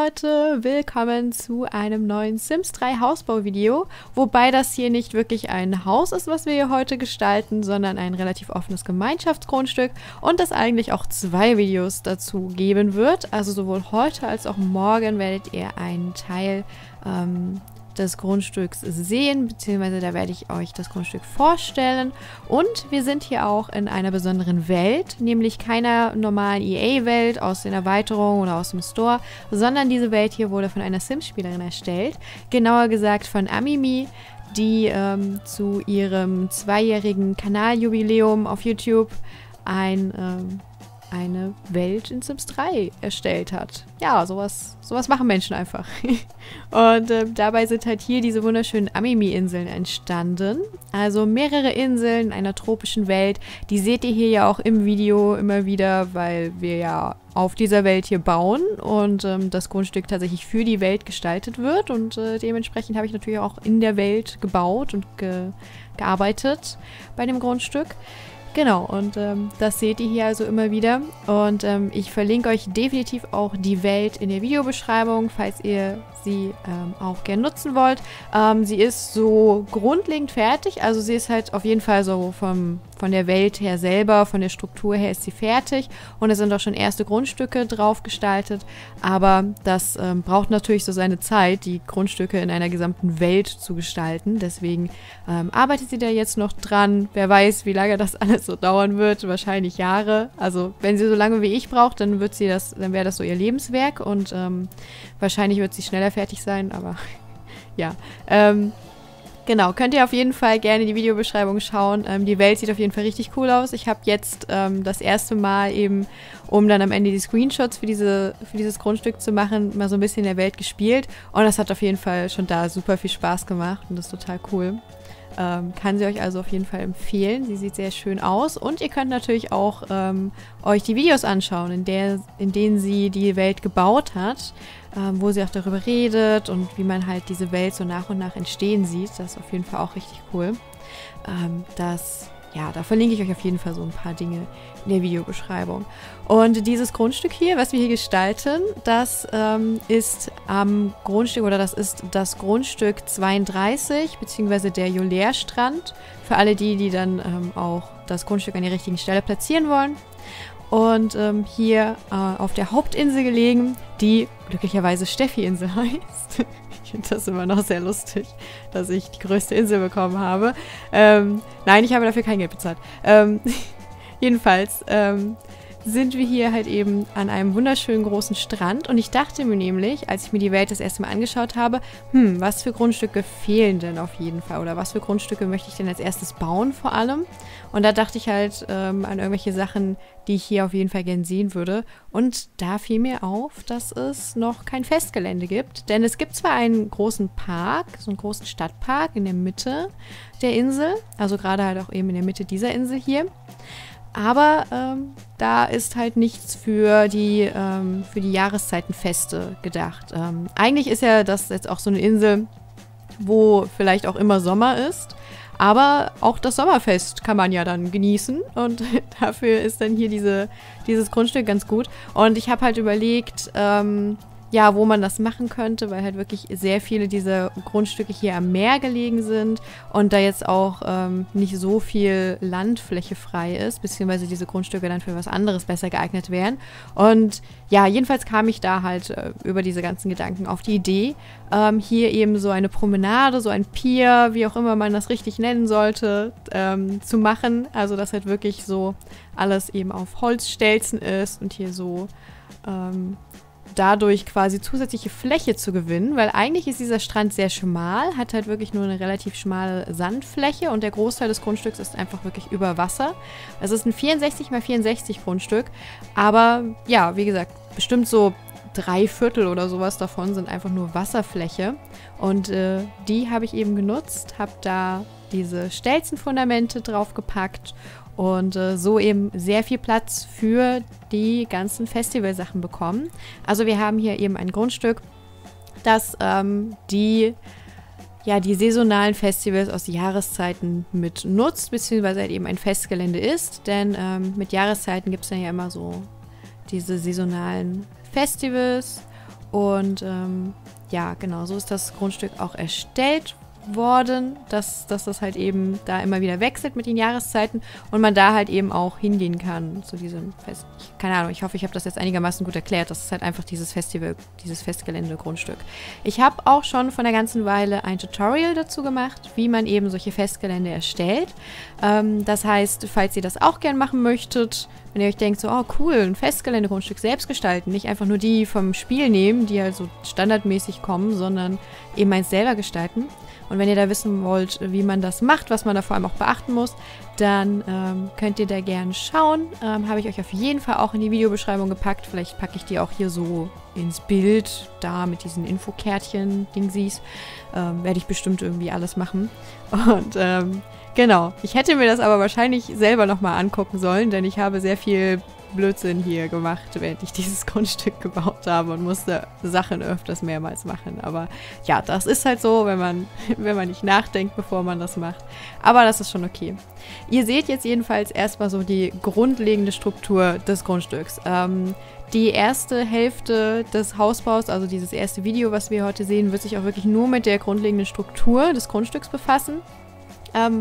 Leute, willkommen zu einem neuen Sims 3 Hausbau-Video, wobei das hier nicht wirklich ein Haus ist, was wir hier heute gestalten, sondern ein relativ offenes Gemeinschaftsgrundstück und das eigentlich auch zwei Videos dazu geben wird. Also sowohl heute als auch morgen werdet ihr einen Teil des Grundstücks sehen, beziehungsweise da werde ich euch das Grundstück vorstellen. Und wir sind hier auch in einer besonderen Welt, nämlich keiner normalen EA-Welt aus den Erweiterungen oder aus dem Store, sondern diese Welt hier wurde von einer Sims-Spielerin erstellt, genauer gesagt von Amimie, die zu ihrem zweijährigen Kanaljubiläum auf YouTube eine Welt in Sims 3 erstellt hat. Ja, sowas machen Menschen einfach. Und dabei sind halt hier diese wunderschönen Amimie-Inseln entstanden. Also mehrere Inseln in einer tropischen Welt. Die seht ihr hier ja auch im Video immer wieder, weil wir ja auf dieser Welt hier bauen und das Grundstück tatsächlich für die Welt gestaltet wird. Und dementsprechend habe ich natürlich auch in der Welt gebaut und gearbeitet bei dem Grundstück. Genau, und das seht ihr hier also immer wieder. Und ich verlinke euch definitiv auch die Welt in der Videobeschreibung, falls ihr sie auch gerne nutzen wollt. Sie ist so grundlegend fertig, also sie ist halt auf jeden Fall so von der Welt her selber, von der Struktur her ist sie fertig. Und es sind auch schon erste Grundstücke drauf gestaltet, aber das braucht natürlich so seine Zeit, die Grundstücke in einer gesamten Welt zu gestalten. Deswegen arbeitet sie da jetzt noch dran. Wer weiß, wie lange das alles so dauern wird, wahrscheinlich Jahre. Also wenn sie so lange wie ich braucht, dann wird sie das, dann wäre das so ihr Lebenswerk und wahrscheinlich wird sie schneller fertig sein, aber ja. Genau, könnt ihr auf jeden Fall gerne in die Videobeschreibung schauen. Die Welt sieht auf jeden Fall richtig cool aus. Ich habe jetzt das erste Mal eben, um dann am Ende die Screenshots für dieses Grundstück zu machen, mal so ein bisschen in der Welt gespielt und das hat auf jeden Fall schon da super viel Spaß gemacht und das ist total cool. Kann sie euch also auf jeden Fall empfehlen. Sie sieht sehr schön aus und ihr könnt natürlich auch euch die Videos anschauen, in denen sie die Welt gebaut hat, wo sie auch darüber redet und wie man halt diese Welt so nach und nach entstehen sieht. Das ist auf jeden Fall auch richtig cool. Ja, da verlinke ich euch auf jeden Fall so ein paar Dinge in der Videobeschreibung. Und dieses Grundstück hier, was wir hier gestalten, das ist am Grundstück, oder das ist das Grundstück 32, beziehungsweise der Jolair-Strand. Für alle die, die dann auch das Grundstück an der richtigen Stelle platzieren wollen. Und hier auf der Hauptinsel gelegen, die glücklicherweise Steffi-Insel heißt. Ich finde das immer noch sehr lustig, dass ich die größte Insel bekommen habe. Nein, ich habe dafür kein Geld bezahlt. Jedenfalls sind wir hier halt eben an einem wunderschönen großen Strand. Und ich dachte mir nämlich, als ich mir die Welt das erste Mal angeschaut habe, was für Grundstücke fehlen denn auf jeden Fall? Oder was für Grundstücke möchte ich denn als erstes bauen vor allem? Und da dachte ich halt an irgendwelche Sachen, die ich hier auf jeden Fall gern sehen würde. Und da fiel mir auf, dass es noch kein Festgelände gibt. Denn es gibt zwar einen großen Park, so einen großen Stadtpark in der Mitte der Insel. Also gerade halt auch eben in der Mitte dieser Insel hier. Aber da ist halt nichts für die Jahreszeitenfeste gedacht. Eigentlich ist ja das jetzt auch so eine Insel, wo vielleicht auch immer Sommer ist. Aber auch das Sommerfest kann man ja dann genießen und dafür ist dann hier dieses Grundstück ganz gut. Und ich habe halt überlegt, ja, wo man das machen könnte, weil halt wirklich sehr viele dieser Grundstücke hier am Meer gelegen sind und da jetzt auch nicht so viel Landfläche frei ist, beziehungsweise diese Grundstücke dann für was anderes besser geeignet wären. Und ja, jedenfalls kam ich da halt über diese ganzen Gedanken auf die Idee, hier eben so eine Promenade, so ein Pier, wie auch immer man das richtig nennen sollte, zu machen. Also, dass halt wirklich so alles eben auf Holzstelzen ist und hier so dadurch quasi zusätzliche Fläche zu gewinnen, weil eigentlich ist dieser Strand sehr schmal, hat halt wirklich nur eine relativ schmale Sandfläche und der Großteil des Grundstücks ist einfach wirklich über Wasser. Es ist ein 64×64 Grundstück, aber ja, wie gesagt, bestimmt so 3/4 oder sowas davon sind einfach nur Wasserfläche und die habe ich eben genutzt, habe da diese Stelzenfundamente draufgepackt und so eben sehr viel Platz für die ganzen Festivalsachen bekommen. Also wir haben hier eben ein Grundstück, das die saisonalen Festivals aus den Jahreszeiten mit nutzt, beziehungsweise halt eben ein Festgelände ist. Denn mit Jahreszeiten gibt es ja immer so diese saisonalen Festivals. Und ja, genau, so ist das Grundstück auch erstellt worden, dass das halt eben da immer wieder wechselt mit den Jahreszeiten und man da halt eben auch hingehen kann zu diesem Fest. Keine Ahnung, ich hoffe, ich habe das jetzt einigermaßen gut erklärt. Das ist halt einfach dieses Festival, dieses Festgelände-Grundstück. Ich habe auch schon von der ganzen Weile ein Tutorial dazu gemacht, wie man eben solche Festgelände erstellt. Das heißt, falls ihr das auch gern machen möchtet, wenn ihr euch denkt, so, oh cool, ein Festgeländegrundstück selbst gestalten, nicht einfach nur die vom Spiel nehmen, die halt so standardmäßig kommen, sondern eben eins selber gestalten. Und wenn ihr da wissen wollt, wie man das macht, was man da vor allem auch beachten muss, dann könnt ihr da gerne schauen. Habe ich euch auf jeden Fall auch in die Videobeschreibung gepackt. Vielleicht packe ich die auch hier so ins Bild, da mit diesen Infokärtchen-Dingsies. Werde ich bestimmt irgendwie alles machen. Und genau, ich hätte mir das aber wahrscheinlich selber nochmal angucken sollen, denn ich habe sehr viel Blödsinn hier gemacht, während ich dieses Grundstück gebaut habe und musste Sachen öfters mehrmals machen. Aber ja, das ist halt so, wenn man nicht nachdenkt, bevor man das macht. Aber das ist schon okay. Ihr seht jetzt jedenfalls erstmal so die grundlegende Struktur des Grundstücks. Die erste Hälfte des Hausbaus, also dieses erste Video, was wir heute sehen, wird sich auch wirklich nur mit der grundlegenden Struktur des Grundstücks befassen.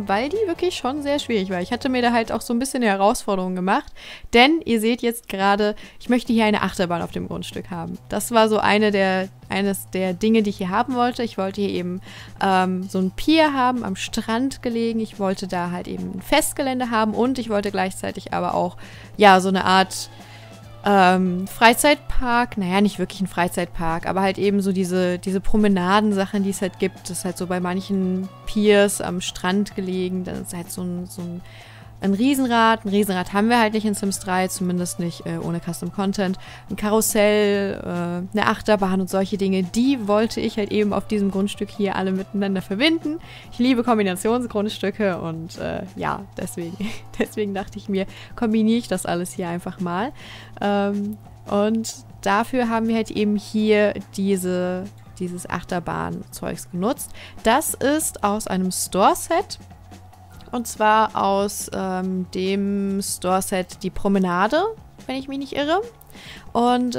Weil die wirklich schon sehr schwierig war. Ich hatte mir da halt auch so ein bisschen eine Herausforderung gemacht, denn ihr seht jetzt gerade, ich möchte hier eine Achterbahn auf dem Grundstück haben. Das war so eines der Dinge, die ich hier haben wollte. Ich wollte hier eben so ein Pier haben, am Strand gelegen. Ich wollte da halt eben ein Festgelände haben und ich wollte gleichzeitig aber auch, ja, so eine Art Freizeitpark, naja, nicht wirklich ein Freizeitpark, aber halt eben so diese Promenadensachen, die es halt gibt. Das ist halt so bei manchen Piers am Strand gelegen. Das ist halt so ein Riesenrad. Ein Riesenrad haben wir halt nicht in Sims 3, zumindest nicht ohne Custom Content. Ein Karussell, eine Achterbahn und solche Dinge, die wollte ich halt eben auf diesem Grundstück hier alle miteinander verbinden. Ich liebe Kombinationsgrundstücke und ja, deswegen dachte ich mir, kombiniere ich das alles hier einfach mal. Und dafür haben wir halt eben hier dieses Achterbahn-Zeugs genutzt. Das ist aus einem Store-Set. Und zwar aus dem Store-Set Die Promenade, wenn ich mich nicht irre. Und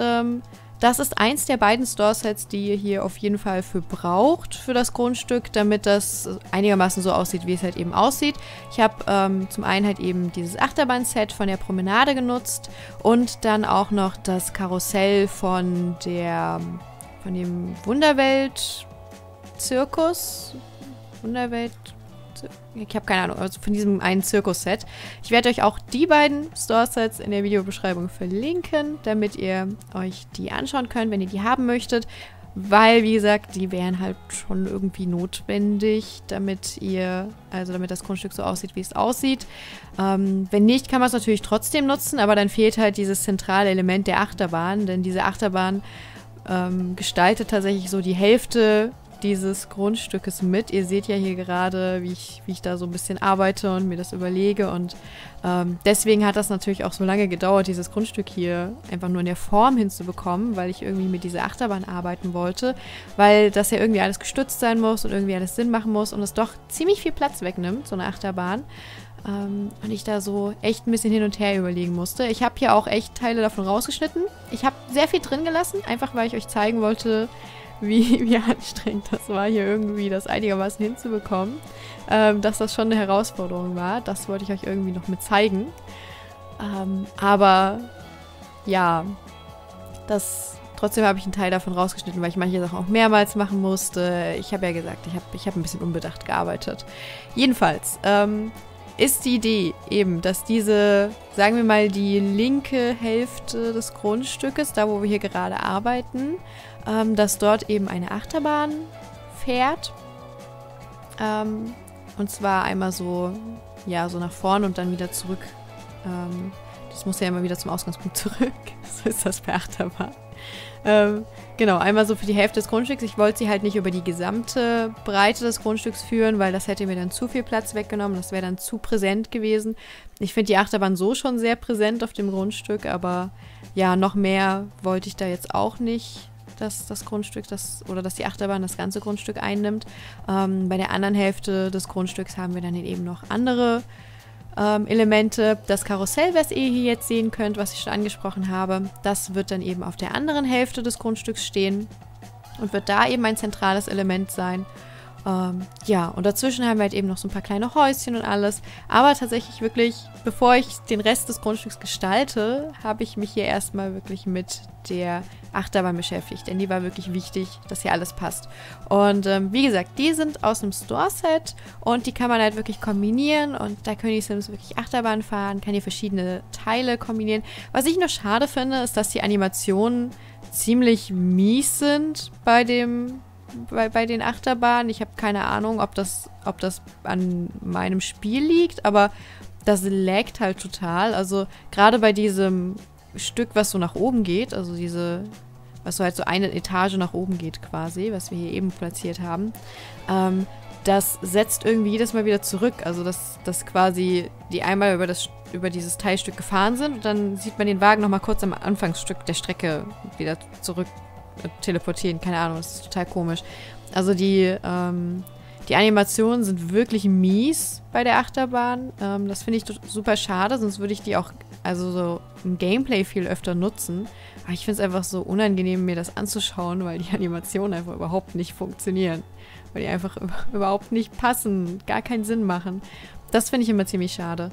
das ist eins der beiden Store-Sets, die ihr hier auf jeden Fall für braucht, für das Grundstück, damit das einigermaßen so aussieht, wie es halt eben aussieht. Ich habe zum einen halt eben dieses Achterbahn-Set von der Promenade genutzt und dann auch noch das Karussell von dem Wunderwelt-Zirkus. Ich habe keine Ahnung, also von diesem einen Zirkus-Set. Ich werde euch auch die beiden Store-Sets in der Videobeschreibung verlinken, damit ihr euch die anschauen könnt, wenn ihr die haben möchtet. Weil, wie gesagt, die wären halt schon irgendwie notwendig, damit das Grundstück so aussieht, wie es aussieht. Wenn nicht, kann man es natürlich trotzdem nutzen, aber dann fehlt halt dieses zentrale Element der Achterbahn, denn diese Achterbahn gestaltet tatsächlich so die Hälfte dieses Grundstückes mit. Ihr seht ja hier gerade, wie ich da so ein bisschen arbeite und mir das überlege und deswegen hat das natürlich auch so lange gedauert, dieses Grundstück hier einfach nur in der Form hinzubekommen, weil ich irgendwie mit dieser Achterbahn arbeiten wollte, weil das ja irgendwie alles gestützt sein muss und irgendwie alles Sinn machen muss und es doch ziemlich viel Platz wegnimmt, so eine Achterbahn. Und ich da so echt ein bisschen hin und her überlegen musste. Ich habe hier auch echt Teile davon rausgeschnitten. Ich habe sehr viel drin gelassen, einfach weil ich euch zeigen wollte, wie anstrengend das war, hier irgendwie das einigermaßen hinzubekommen. Dass das schon eine Herausforderung war, das wollte ich euch irgendwie noch mit zeigen. Aber ja, trotzdem habe ich einen Teil davon rausgeschnitten, weil ich manche Sachen auch mehrmals machen musste. Ich habe ja gesagt, ich hab ein bisschen unbedacht gearbeitet. Jedenfalls ist die Idee eben, dass diese, sagen wir mal, die linke Hälfte des Grundstückes, da wo wir hier gerade arbeiten, dass dort eben eine Achterbahn fährt. Und zwar einmal so, ja, so nach vorn und dann wieder zurück. Das muss ja immer wieder zum Ausgangspunkt zurück. So ist das bei Achterbahn. Genau, einmal so für die Hälfte des Grundstücks. Ich wollte sie halt nicht über die gesamte Breite des Grundstücks führen, weil das hätte mir dann zu viel Platz weggenommen. Das wäre dann zu präsent gewesen. Ich finde die Achterbahn so schon sehr präsent auf dem Grundstück, aber ja, noch mehr wollte ich da jetzt auch nicht, dass das Grundstück, dass die Achterbahn das ganze Grundstück einnimmt. Bei der anderen Hälfte des Grundstücks haben wir dann eben noch andere Elemente. Das Karussell, was ihr hier jetzt sehen könnt, was ich schon angesprochen habe, das wird dann eben auf der anderen Hälfte des Grundstücks stehen und wird da eben ein zentrales Element sein. Ja, und dazwischen haben wir halt eben noch so ein paar kleine Häuschen und alles. Aber tatsächlich wirklich, bevor ich den Rest des Grundstücks gestalte, habe ich mich hier erstmal wirklich mit der Achterbahn beschäftigt. Denn die war wirklich wichtig, dass hier alles passt. Und wie gesagt, die sind aus dem Store-Set und die kann man halt wirklich kombinieren. Und da können die Sims wirklich Achterbahn fahren, kann hier verschiedene Teile kombinieren. Was ich noch schade finde, ist, dass die Animationen ziemlich mies sind bei den Achterbahnen. Ich habe keine Ahnung, ob das an meinem Spiel liegt, aber das laggt halt total. Also gerade bei diesem Stück, was so nach oben geht, also diese, was so halt so eine Etage nach oben geht quasi, was wir hier eben platziert haben, das setzt irgendwie jedes Mal wieder zurück. Also dass quasi die einmal über dieses Teilstück gefahren sind und dann sieht man den Wagen nochmal kurz am Anfangsstück der Strecke wieder zurück teleportieren. Keine Ahnung, das ist total komisch. Also die Animationen sind wirklich mies bei der Achterbahn. Das finde ich super schade, sonst würde ich die auch also so im Gameplay viel öfter nutzen. Aber ich finde es einfach so unangenehm, mir das anzuschauen, weil die Animationen einfach überhaupt nicht funktionieren. Weil die einfach überhaupt nicht passen, gar keinen Sinn machen. Das finde ich immer ziemlich schade.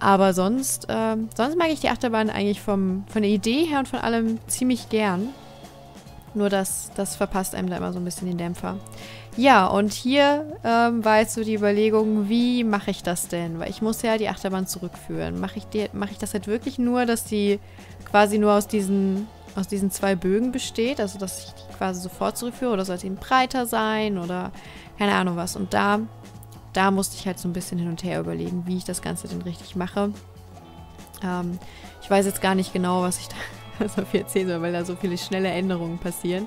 Aber sonst mag ich die Achterbahn eigentlich von der Idee her und von allem ziemlich gern. Nur das verpasst einem da immer so ein bisschen den Dämpfer. Ja, und hier war jetzt so die Überlegung, wie mache ich das denn? Weil ich muss ja die Achterbahn zurückführen. Mache ich das halt wirklich nur, dass die quasi nur aus diesen zwei Bögen besteht? Also, dass ich die quasi sofort zurückführe? Oder sollte die breiter sein? Oder keine Ahnung was. Und da musste ich halt so ein bisschen hin und her überlegen, wie ich das Ganze denn richtig mache. Ich weiß jetzt gar nicht genau, was ich da so viel erzählen soll, weil da so viele schnelle Änderungen passieren.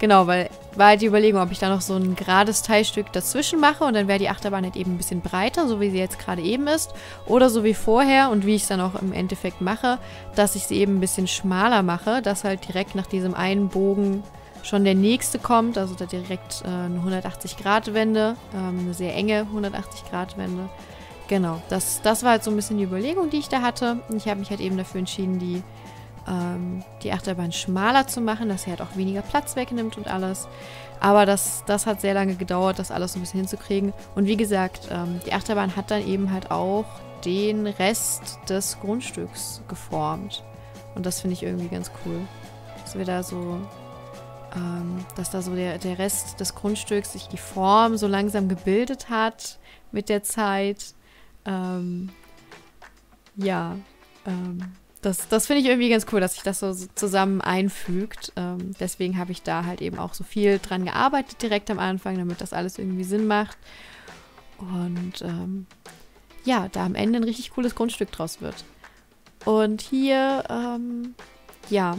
Genau, weil war halt die Überlegung, ob ich da noch so ein gerades Teilstück dazwischen mache und dann wäre die Achterbahn halt eben ein bisschen breiter, so wie sie jetzt gerade eben ist, oder so wie vorher und wie ich es dann auch im Endeffekt mache, dass ich sie eben ein bisschen schmaler mache, dass halt direkt nach diesem einen Bogen schon der nächste kommt, also da direkt eine 180-Grad-Wende, eine sehr enge 180-Grad-Wende. Genau, das war halt so ein bisschen die Überlegung, die ich da hatte. Und ich habe mich halt eben dafür entschieden, die Achterbahn schmaler zu machen, dass sie halt auch weniger Platz wegnimmt und alles. Aber das hat sehr lange gedauert, das alles so ein bisschen hinzukriegen. Und wie gesagt, die Achterbahn hat dann eben halt auch den Rest des Grundstücks geformt. Und das finde ich irgendwie ganz cool. Dass wir da so, der Rest des Grundstücks sich die Form so langsam gebildet hat mit der Zeit. Das finde ich irgendwie ganz cool, dass sich das so zusammen einfügt. Deswegen habe ich da halt eben auch so viel dran gearbeitet direkt am Anfang, damit das alles irgendwie Sinn macht. Und ja, da am Ende ein richtig cooles Grundstück draus wird. Und hier, ja,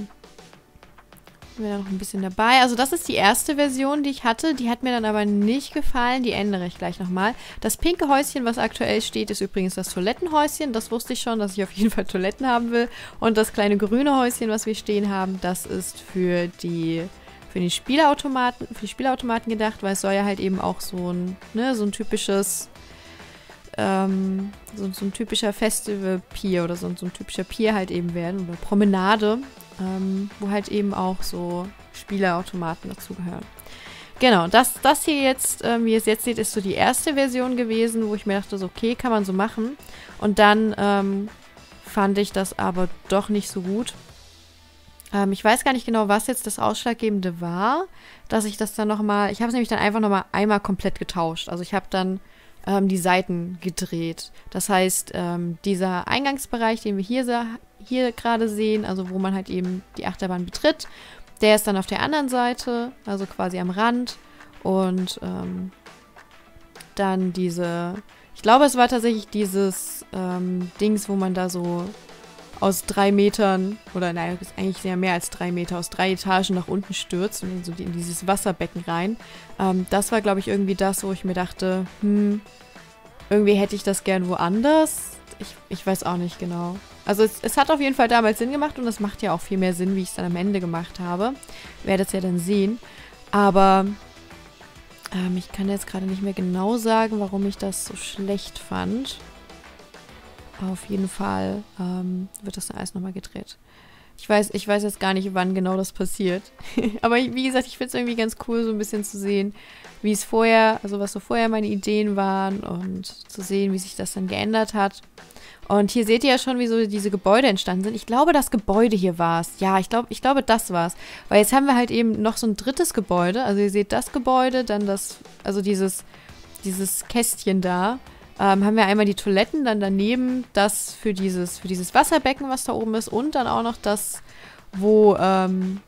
sind wir da noch ein bisschen dabei. Also das ist die erste Version, die ich hatte. Die hat mir dann aber nicht gefallen. Die ändere ich gleich nochmal. Das pinke Häuschen, was aktuell steht, ist übrigens das Toilettenhäuschen. Das wusste ich schon, dass ich auf jeden Fall Toiletten haben will. Und das kleine grüne Häuschen, was wir stehen haben, das ist für die Spielautomaten, gedacht, weil es soll ja halt eben auch so ein typisches so ein typischer Festival-Pier oder so ein typischer Pier halt eben werden oder Promenade, wo halt eben auch so Spielautomaten dazugehören. Genau, das hier jetzt, wie ihr es jetzt seht, ist so die erste Version gewesen, wo ich mir dachte, so, okay, kann man so machen. Und dann fand ich das aber doch nicht so gut. Ich weiß gar nicht genau, was jetzt das Ausschlaggebende war, dass ich das dann nochmal, ich habe es nämlich dann einfach nochmal einmal komplett getauscht. Also ich habe dann die Seiten gedreht. Das heißt, dieser Eingangsbereich, den wir hier gerade sehen, also wo man halt eben die Achterbahn betritt, der ist dann auf der anderen Seite, also quasi am Rand. Und dann diese, ich glaube, es war tatsächlich dieses Dings, wo man da so aus 3 Metern, oder nein, eigentlich sehr mehr als 3 Meter, aus 3 Etagen nach unten stürzt und so in dieses Wasserbecken rein. Das war, glaube ich, irgendwie das, wo ich mir dachte, irgendwie hätte ich das gern woanders. Ich weiß auch nicht genau. Also es hat auf jeden Fall damals Sinn gemacht und das macht ja auch viel mehr Sinn, wie ich es dann am Ende gemacht habe. Werdet ihr ja dann sehen. Aber ich kann jetzt gerade nicht mehr genau sagen, warum ich das so schlecht fand. Auf jeden Fall wird das alles nochmal gedreht. Ich weiß jetzt gar nicht, wann genau das passiert. Aber wie gesagt, ich finde es irgendwie ganz cool, so ein bisschen zu sehen, wie es vorher, also was so vorher meine Ideen waren und zu sehen, wie sich das dann geändert hat. Und hier seht ihr ja schon, wie so diese Gebäude entstanden sind. Ich glaube, das Gebäude hier war es. Ja, ich glaube, das war's. Weil jetzt haben wir halt eben noch so ein drittes Gebäude. Also ihr seht das Gebäude, dann das, also dieses Kästchen da. Haben wir einmal die Toiletten, dann daneben das für dieses Wasserbecken, was da oben ist, und dann auch noch das, wo man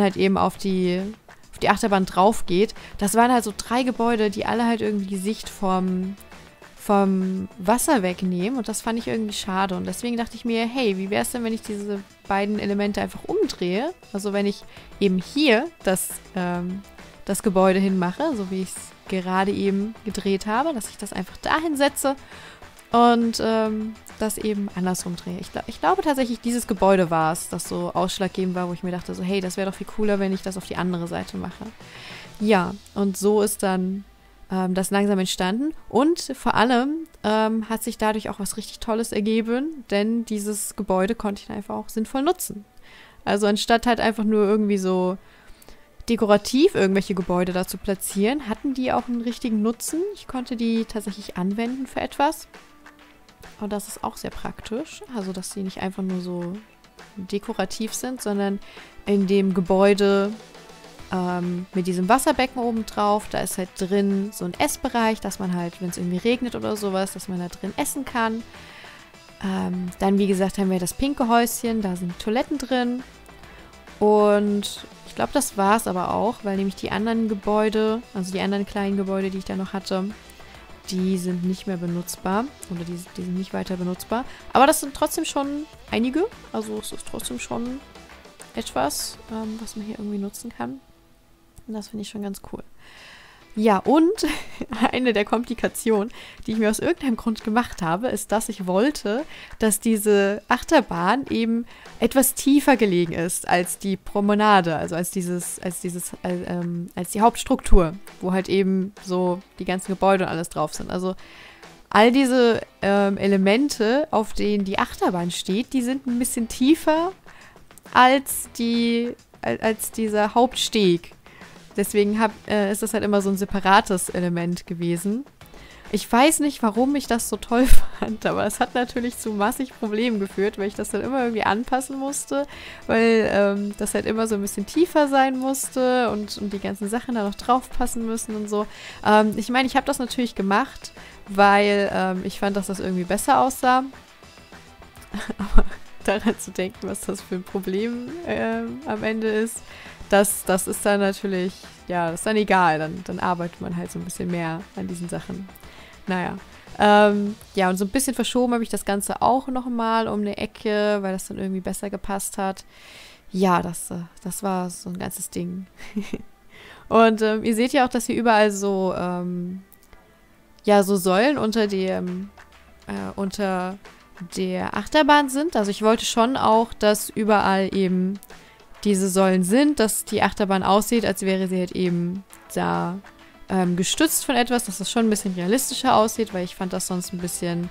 halt eben auf die Achterbahn drauf geht. Das waren halt so drei Gebäude, die alle halt irgendwie die Sicht vom Wasser wegnehmen, und das fand ich irgendwie schade, und deswegen dachte ich mir, hey, wie wäre es denn, wenn ich diese beiden Elemente einfach umdrehe? Also wenn ich eben hier das Gebäude hinmache, so wie ich es gerade eben gedreht habe, dass ich das einfach dahin setze und das eben andersrum drehe. Ich glaube tatsächlich, dieses Gebäude war es, das so ausschlaggebend war, wo ich mir dachte, so hey, das wäre doch viel cooler, wenn ich das auf die andere Seite mache. Ja, und so ist dann das langsam entstanden, und vor allem hat sich dadurch auch was richtig Tolles ergeben, denn dieses Gebäude konnte ich einfach auch sinnvoll nutzen. Also anstatt halt einfach nur irgendwie so dekorativ irgendwelche Gebäude da zu platzieren, hatten die auch einen richtigen Nutzen. Ich konnte die tatsächlich anwenden für etwas. Und das ist auch sehr praktisch. Also, dass sie nicht einfach nur so dekorativ sind, sondern in dem Gebäude mit diesem Wasserbecken oben drauf, da ist halt drin so ein Essbereich, dass man halt, wenn es irgendwie regnet oder sowas, dass man da drin essen kann. Dann, wie gesagt, haben wir das pinke Häuschen, da sind Toiletten drin. Und ich glaube, das war es aber auch, weil nämlich die anderen Gebäude, also die anderen kleinen Gebäude, die ich da noch hatte, die sind nicht mehr benutzbar. Oder die sind nicht weiter benutzbar. Aber das sind trotzdem schon einige. Also es ist trotzdem schon etwas, was man hier irgendwie nutzen kann. Und das finde ich schon ganz cool. Ja, und eine der Komplikationen, die ich mir aus irgendeinem Grund gemacht habe, ist, dass ich wollte, dass diese Achterbahn eben etwas tiefer gelegen ist als die Promenade, also als die Hauptstruktur, wo halt eben so die ganzen Gebäude und alles drauf sind. Also all diese Elemente, auf denen die Achterbahn steht, die sind ein bisschen tiefer als dieser Hauptsteg. Deswegen ist das halt immer so ein separates Element gewesen. Ich weiß nicht, warum ich das so toll fand, aber es hat natürlich zu massig Problemen geführt, weil ich das dann immer irgendwie anpassen musste, weil das halt immer so ein bisschen tiefer sein musste und die ganzen Sachen da noch drauf passen müssen und so. Ich meine, ich habe das natürlich gemacht, weil ich fand, dass das irgendwie besser aussah. Aber daran zu denken, was das für ein Problem am Ende ist, das ist dann natürlich, ja, das ist dann egal. Dann arbeitet man halt so ein bisschen mehr an diesen Sachen. Naja. Ja, und so ein bisschen verschoben habe ich das Ganze auch nochmal um eine Ecke, weil das dann irgendwie besser gepasst hat. Ja, das war so ein ganzes Ding. Und ihr seht ja auch, dass hier überall so, ja, so Säulen unter der Achterbahn sind. Also ich wollte schon auch, dass überall eben diese Säulen sind, dass die Achterbahn aussieht, als wäre sie halt eben da gestützt von etwas, dass das schon ein bisschen realistischer aussieht, weil ich fand das sonst ein bisschen,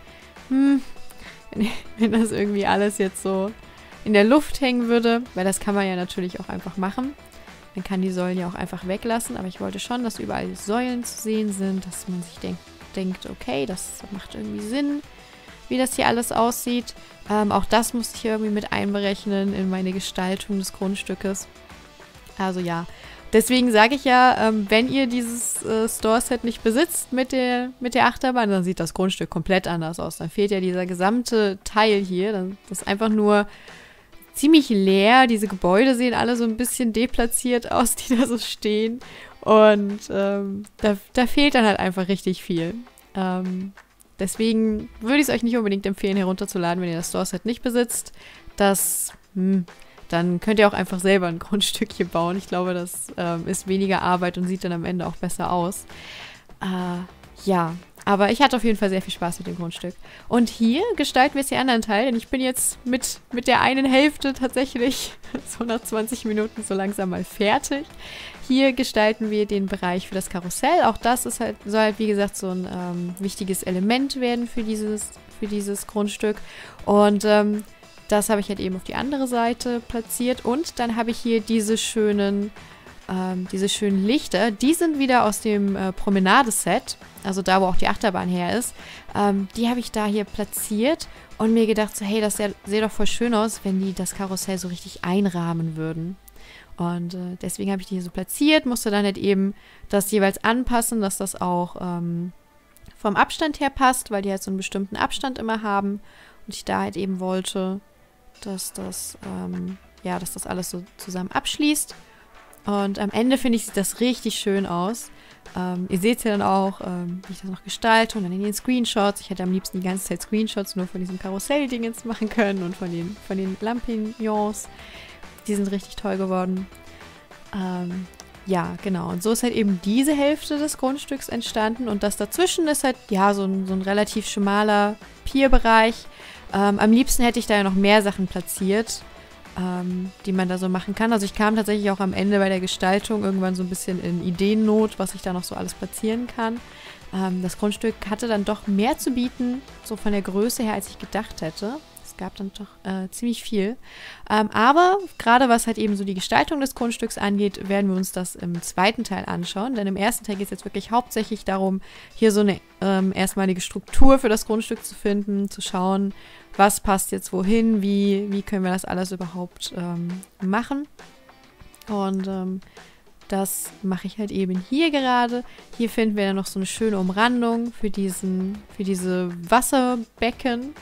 wenn das irgendwie alles jetzt so in der Luft hängen würde, weil das kann man ja natürlich auch einfach machen. Man kann die Säulen ja auch einfach weglassen, aber ich wollte schon, dass überall Säulen zu sehen sind, dass man sich denkt, okay, das macht irgendwie Sinn, wie das hier alles aussieht. Auch das musste ich irgendwie mit einberechnen in meine Gestaltung des Grundstückes. Also ja, deswegen sage ich ja, wenn ihr dieses Store-Set nicht besitzt mit der Achterbahn, dann sieht das Grundstück komplett anders aus. Dann fehlt ja dieser gesamte Teil hier. Dann ist einfach nur ziemlich leer. Diese Gebäude sehen alle so ein bisschen deplatziert aus, die da so stehen. Und da fehlt dann halt einfach richtig viel. Deswegen würde ich es euch nicht unbedingt empfehlen, herunterzuladen, wenn ihr das Store-Set nicht besitzt. Dann könnt ihr auch einfach selber ein Grundstück hier bauen. Ich glaube, das ist weniger Arbeit und sieht dann am Ende auch besser aus. Ja, Aber ich hatte auf jeden Fall sehr viel Spaß mit dem Grundstück. Und hier gestalten wir jetzt den anderen Teil, denn ich bin jetzt mit der einen Hälfte tatsächlich so nach 20 Minuten so langsam mal fertig. Hier gestalten wir den Bereich für das Karussell. Auch das ist halt, soll halt wie gesagt so ein wichtiges Element werden für dieses Grundstück. Und das habe ich halt eben auf die andere Seite platziert. Und dann habe ich hier diese schönen Lichter. Die sind wieder aus dem Promenadeset, also da, wo auch die Achterbahn her ist. Die habe ich da hier platziert und mir gedacht, so, hey, das sieht doch voll schön aus, wenn die das Karussell so richtig einrahmen würden. Und deswegen habe ich die hier so platziert, musste dann halt eben das jeweils anpassen, dass das auch vom Abstand her passt, weil die halt so einen bestimmten Abstand immer haben. Und ich da halt eben wollte, dass das alles so zusammen abschließt. Und am Ende, finde ich, sieht das richtig schön aus. Ihr seht es ja dann auch, wie ich das noch gestalte und dann in den Screenshots. Ich hätte am liebsten die ganze Zeit Screenshots nur von diesem Karussell-Dingens machen können und von den Lampignons. Die sind richtig toll geworden. Ja, genau. Und so ist halt eben diese Hälfte des Grundstücks entstanden. Und das dazwischen ist halt, ja, so ein relativ schmaler Pierbereich. Am liebsten hätte ich da ja noch mehr Sachen platziert, die man da so machen kann. Also ich kam tatsächlich auch am Ende bei der Gestaltung irgendwann so ein bisschen in Ideennot, was ich da noch so alles platzieren kann. Das Grundstück hatte dann doch mehr zu bieten, so von der Größe her, als ich gedacht hätte. Es gab dann doch ziemlich viel. Aber gerade was halt eben so die Gestaltung des Grundstücks angeht, werden wir uns das im zweiten Teil anschauen. Denn im ersten Teil geht es jetzt wirklich hauptsächlich darum, hier so eine erstmalige Struktur für das Grundstück zu finden, zu schauen, was passt jetzt wohin, wie können wir das alles überhaupt machen. Und das mache ich halt eben hier gerade. Hier finden wir dann noch so eine schöne Umrandung für diese Wasserbecken.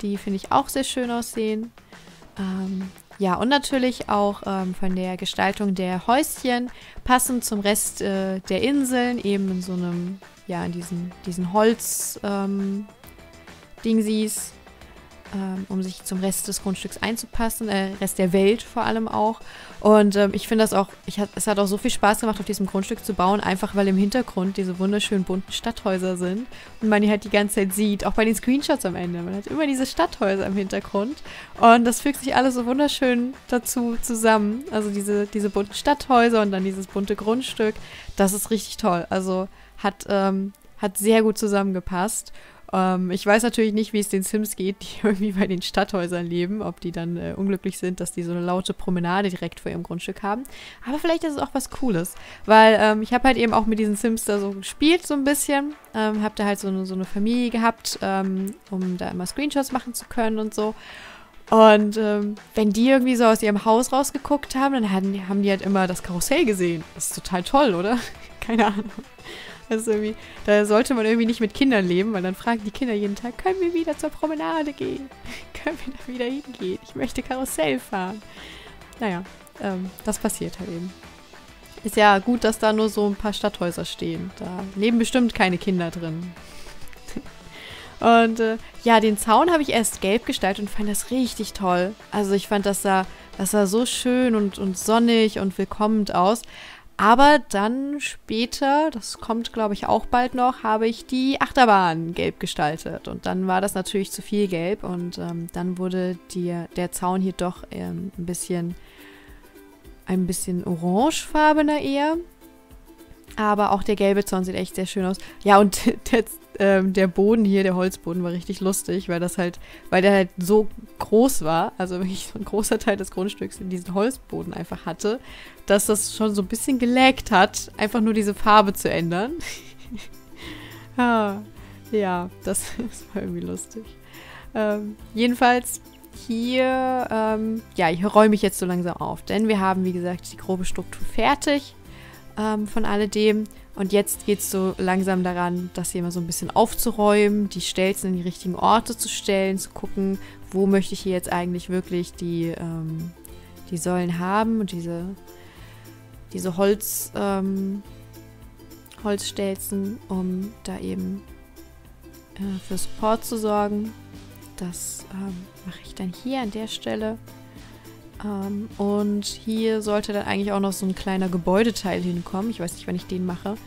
Die finde ich auch sehr schön aussehen. Ja, und natürlich auch von der Gestaltung der Häuschen passend zum Rest der Inseln, eben in so einem, ja, in diesen Holz-Dingsies, um sich zum Rest des Grundstücks einzupassen, Rest der Welt vor allem auch. Und ich finde das auch, es hat auch so viel Spaß gemacht, auf diesem Grundstück zu bauen, einfach weil im Hintergrund diese wunderschönen bunten Stadthäuser sind und man die halt die ganze Zeit sieht, auch bei den Screenshots am Ende. Man hat immer diese Stadthäuser im Hintergrund und das fügt sich alles so wunderschön dazu zusammen. Also diese bunten Stadthäuser und dann dieses bunte Grundstück, das ist richtig toll. Also hat sehr gut zusammengepasst. Ich weiß natürlich nicht, wie es den Sims geht, die irgendwie bei den Stadthäusern leben, ob die dann unglücklich sind, dass die so eine laute Promenade direkt vor ihrem Grundstück haben. Aber vielleicht ist es auch was Cooles, weil ich habe halt eben auch mit diesen Sims da so gespielt, so ein bisschen. Habe da halt so eine Familie gehabt, um da immer Screenshots machen zu können und so. Und wenn die irgendwie so aus ihrem Haus rausgeguckt haben, dann haben die halt immer das Karussell gesehen. Das ist total toll, oder? Keine Ahnung. Also irgendwie, da sollte man irgendwie nicht mit Kindern leben, weil dann fragen die Kinder jeden Tag, können wir wieder zur Promenade gehen? Können wir da wieder hingehen? Ich möchte Karussell fahren. Naja, das passiert halt eben. Ist ja gut, dass da nur so ein paar Stadthäuser stehen. Da leben bestimmt keine Kinder drin. Und ja, den Zaun habe ich erst gelb gestaltet und fand das richtig toll. Also ich fand, das sah so schön und sonnig und willkommend aus. Aber dann später, das kommt glaube ich auch bald noch, habe ich die Achterbahn gelb gestaltet. Und dann war das natürlich zu viel gelb und dann wurde der Zaun hier doch ein bisschen orangefarbener eher. Aber auch der gelbe Zaun sieht echt sehr schön aus. Ja, und der Boden hier, der Holzboden, war richtig lustig, weil der halt so groß war, also wirklich so ein großer Teil des Grundstücks in diesen Holzboden einfach hatte, dass das schon so ein bisschen geleckt hat, einfach nur diese Farbe zu ändern. Ja, das war irgendwie lustig. Jedenfalls hier, ja, ich räume ich jetzt so langsam auf, denn wir haben, wie gesagt, die grobe Struktur fertig von alledem. Und jetzt geht es so langsam daran, das hier mal so ein bisschen aufzuräumen, die Stelzen in die richtigen Orte zu stellen, zu gucken, wo möchte ich hier jetzt eigentlich wirklich die Säulen haben und diese Holzstelzen, um da eben für Support zu sorgen. Das mache ich dann hier an der Stelle. Und hier sollte dann eigentlich auch noch so ein kleiner Gebäudeteil hinkommen. Ich weiß nicht, wann ich den mache.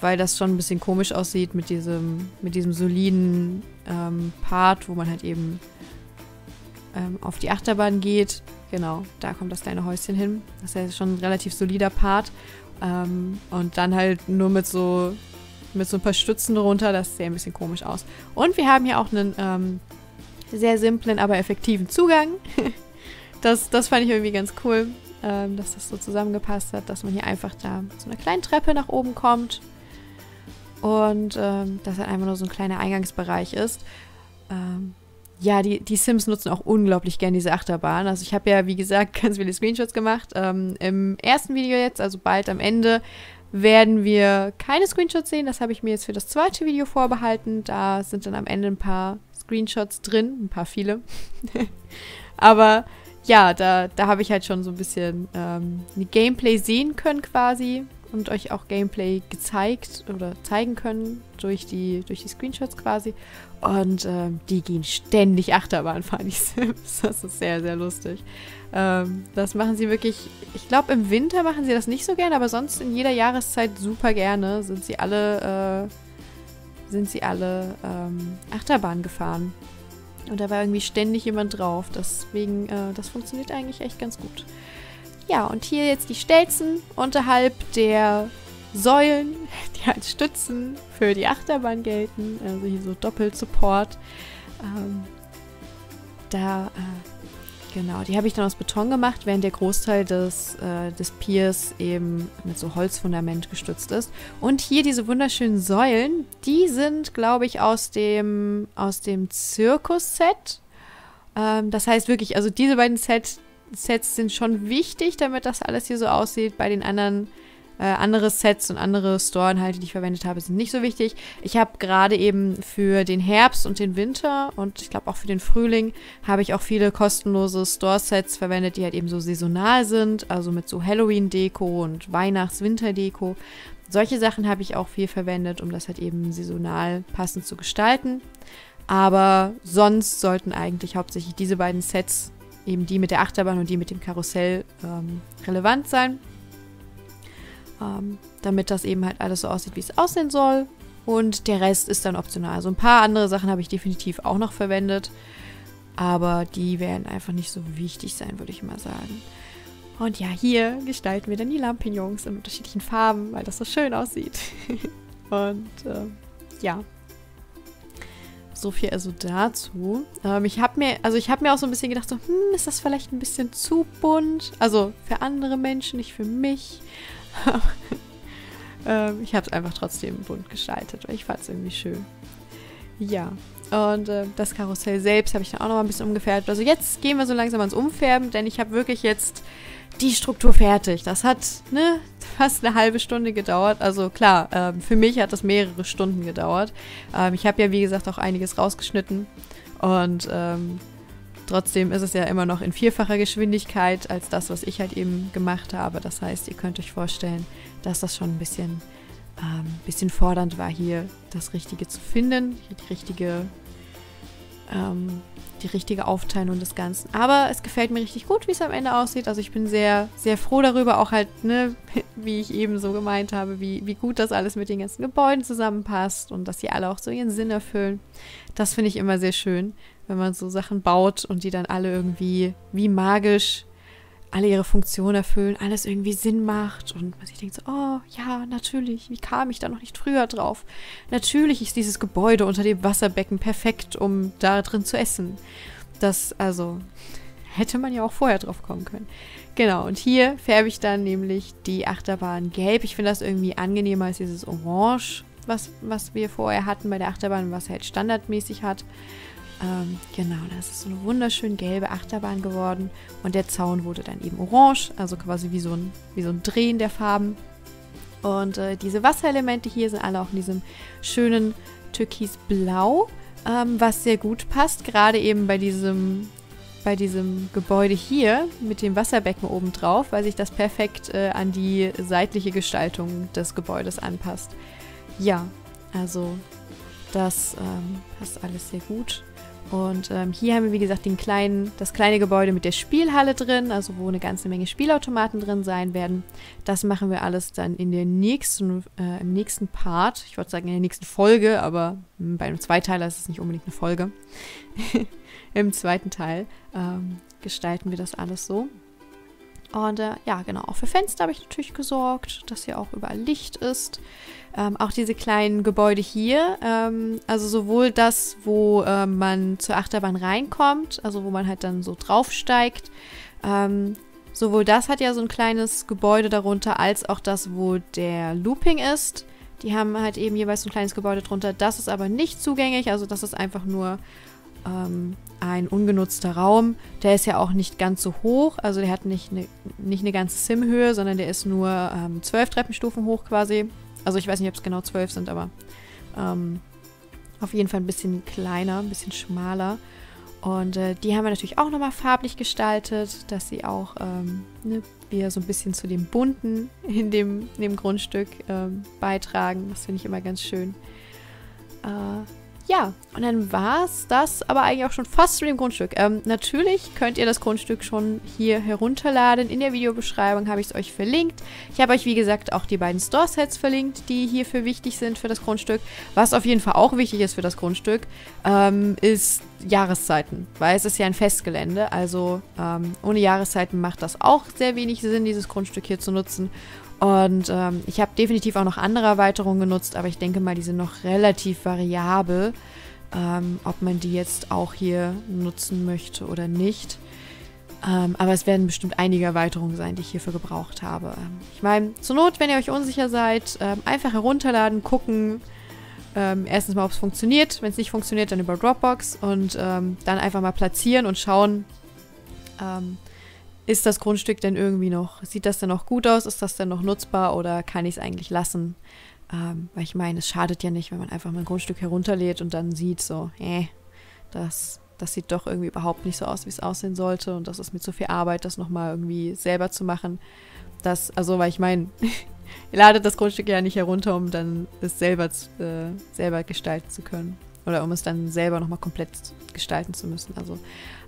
Weil das schon ein bisschen komisch aussieht mit diesem soliden Part, wo man halt eben auf die Achterbahn geht. Genau, da kommt das kleine Häuschen hin. Das ist ja schon ein relativ solider Part. Und dann halt nur mit so ein paar Stützen drunter. Das sieht ein bisschen komisch aus. Und wir haben hier auch einen sehr simplen, aber effektiven Zugang. Das fand ich irgendwie ganz cool, dass das so zusammengepasst hat, dass man hier einfach da so eine kleine Treppe nach oben kommt. Und dass halt einfach nur so ein kleiner Eingangsbereich ist. Ja, die Sims nutzen auch unglaublich gern diese Achterbahn. Also ich habe ja, wie gesagt, ganz viele Screenshots gemacht. Im ersten Video jetzt, also bald am Ende, werden wir keine Screenshots sehen. Das habe ich mir jetzt für das zweite Video vorbehalten. Da sind dann am Ende ein paar Screenshots drin. Ein paar viele. Aber ja, da habe ich halt schon so ein bisschen Gameplay sehen können quasi. Und euch auch Gameplay gezeigt oder zeigen können durch die Screenshots quasi. Und die gehen ständig Achterbahn fahren, die Sims. Das ist sehr, sehr lustig. Das machen sie wirklich, ich glaube im Winter machen sie das nicht so gerne, aber sonst in jeder Jahreszeit super gerne sind sie alle Achterbahn gefahren. Und da war irgendwie ständig jemand drauf. Deswegen, das funktioniert eigentlich echt ganz gut. Ja, und hier jetzt die Stelzen unterhalb der Säulen, die als Stützen für die Achterbahn gelten. Also hier so Doppelsupport. Genau, die habe ich dann aus Beton gemacht, während der Großteil des Piers eben mit so Holzfundament gestützt ist. Und hier diese wunderschönen Säulen, die sind, glaube ich, aus dem Zirkus-Set. Das heißt wirklich, also diese beiden Sets sind schon wichtig, damit das alles hier so aussieht. Bei den anderen andere Sets und andere Store-Inhalte, die ich verwendet habe, sind nicht so wichtig. Ich habe gerade eben für den Herbst und den Winter und ich glaube auch für den Frühling habe ich auch viele kostenlose Store-Sets verwendet, die halt eben so saisonal sind, also mit so Halloween-Deko und Weihnachts-Winter-Deko. Solche Sachen habe ich auch viel verwendet, um das halt eben saisonal passend zu gestalten. Aber sonst sollten eigentlich hauptsächlich diese beiden Sets, eben die mit der Achterbahn und die mit dem Karussell, relevant sein. Damit das eben halt alles so aussieht, wie es aussehen soll. Und der Rest ist dann optional. Also ein paar andere Sachen habe ich definitiv auch noch verwendet. Aber die werden einfach nicht so wichtig sein, würde ich mal sagen. Und ja, hier gestalten wir dann die Lampignons in unterschiedlichen Farben, weil das so schön aussieht. Und ja. So viel also dazu. Ich habe mir auch so ein bisschen gedacht, so, ist das vielleicht ein bisschen zu bunt? Also für andere Menschen, nicht für mich. Ich habe es einfach trotzdem bunt gestaltet, weil ich fand es irgendwie schön. Ja, und das Karussell selbst habe ich dann auch noch mal ein bisschen umgefärbt. Also jetzt gehen wir so langsam ans Umfärben, denn ich habe wirklich jetzt die Struktur fertig. Das hat fast eine halbe Stunde gedauert. Also klar, für mich hat das mehrere Stunden gedauert. Ich habe ja, wie gesagt, auch einiges rausgeschnitten. Und trotzdem ist es ja immer noch in vierfacher Geschwindigkeit als das, was ich halt eben gemacht habe. Das heißt, ihr könnt euch vorstellen, dass das schon ein bisschen fordernd war, hier das Richtige zu finden, die richtige Aufteilung des Ganzen. Aber es gefällt mir richtig gut, wie es am Ende aussieht. Also ich bin sehr, sehr froh darüber, auch halt, wie ich eben so gemeint habe, wie gut das alles mit den ganzen Gebäuden zusammenpasst und dass sie alle auch so ihren Sinn erfüllen. Das finde ich immer sehr schön, wenn man so Sachen baut und die dann alle irgendwie wie magisch alle ihre Funktion erfüllen, alles irgendwie Sinn macht und man sich denkt so, oh ja, natürlich, wie kam ich da noch nicht früher drauf? Natürlich ist dieses Gebäude unter dem Wasserbecken perfekt, um da drin zu essen. Das, also, hätte man ja auch vorher drauf kommen können. Genau, und hier färbe ich dann nämlich die Achterbahn gelb. Ich finde das irgendwie angenehmer als dieses Orange, was wir vorher hatten bei der Achterbahn, was halt standardmäßig hat. Genau, das ist so eine wunderschön gelbe Achterbahn geworden und der Zaun wurde dann eben orange, also quasi wie so ein Drehen der Farben. Und diese Wasserelemente hier sind alle auch in diesem schönen Türkisblau, was sehr gut passt, gerade eben bei diesem Gebäude hier mit dem Wasserbecken oben drauf, weil sich das perfekt an die seitliche Gestaltung des Gebäudes anpasst. Ja, also das passt alles sehr gut. Und hier haben wir, wie gesagt, das kleine Gebäude mit der Spielhalle drin, also wo eine ganze Menge Spielautomaten drin sein werden. Das machen wir alles dann in der nächsten, im nächsten Part. Ich wollte sagen in der nächsten Folge, aber bei einem Zweiteiler ist es nicht unbedingt eine Folge. Im zweiten Teil gestalten wir das alles so. Und ja, genau, auch für Fenster habe ich natürlich gesorgt, dass hier auch überall Licht ist. Auch diese kleinen Gebäude hier, also sowohl das, wo man zur Achterbahn reinkommt, also wo man halt dann so draufsteigt, sowohl das hat ja so ein kleines Gebäude darunter, als auch das, wo der Looping ist. Die haben halt eben jeweils so ein kleines Gebäude drunter, das ist aber nicht zugänglich, also das ist einfach nur ein ungenutzter Raum. Der ist ja auch nicht ganz so hoch, also der hat nicht eine ganze Sim-Höhe, sondern der ist nur 12 Treppenstufen hoch quasi. Also ich weiß nicht, ob es genau 12 sind, aber auf jeden Fall ein bisschen kleiner, ein bisschen schmaler. Und die haben wir natürlich auch nochmal farblich gestaltet, dass sie auch wieder so ein bisschen zu dem Bunten in dem Grundstück beitragen. Das finde ich immer ganz schön. Ja, und dann war es das aber eigentlich auch schon fast zu dem Grundstück. Natürlich könnt ihr das Grundstück schon hier herunterladen. In der Videobeschreibung habe ich es euch verlinkt. Ich habe euch, wie gesagt, auch die beiden Store-Sets verlinkt, die hierfür wichtig sind für das Grundstück. Was auf jeden Fall auch wichtig ist für das Grundstück, ist Jahreszeiten. Weil es ist ja ein Festgelände, also ohne Jahreszeiten macht das auch sehr wenig Sinn, dieses Grundstück hier zu nutzen. Und ich habe definitiv auch noch andere Erweiterungen genutzt, aber ich denke mal, die sind noch relativ variabel, ob man die jetzt auch hier nutzen möchte oder nicht. Aber es werden bestimmt einige Erweiterungen sein, die ich hierfür gebraucht habe. Ich meine, zur Not, wenn ihr euch unsicher seid, einfach herunterladen, gucken. Erstens mal, ob es funktioniert. Wenn es nicht funktioniert, dann über Dropbox und dann einfach mal platzieren und schauen, ist das Grundstück denn irgendwie noch, sieht das denn noch gut aus? Ist das denn noch nutzbar oder kann ich es eigentlich lassen? Weil ich meine, es schadet ja nicht, wenn man einfach mal ein Grundstück herunterlädt und dann sieht so, das sieht doch irgendwie überhaupt nicht so aus, wie es aussehen sollte. Und das ist mir zu viel Arbeit, das nochmal irgendwie selber zu machen. Weil ich meine, ihr ladet das Grundstück ja nicht herunter, um dann es selber gestalten zu können. Oder um es dann selber nochmal komplett gestalten zu müssen. Also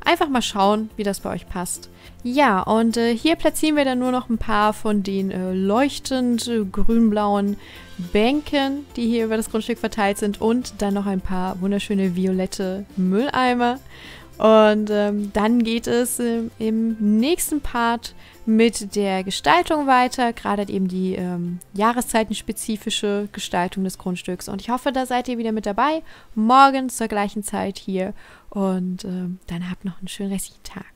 einfach mal schauen, wie das bei euch passt. Ja, und hier platzieren wir dann nur noch ein paar von den leuchtend grün-blauen Bänken, die hier über das Grundstück verteilt sind. Und dann noch ein paar wunderschöne violette Mülleimer. Und dann geht es im nächsten Part mit der Gestaltung weiter, gerade eben die jahreszeitenspezifische Gestaltung des Grundstücks. Und ich hoffe, da seid ihr wieder mit dabei, morgen zur gleichen Zeit hier. Und dann habt noch einen schönen restlichen Tag.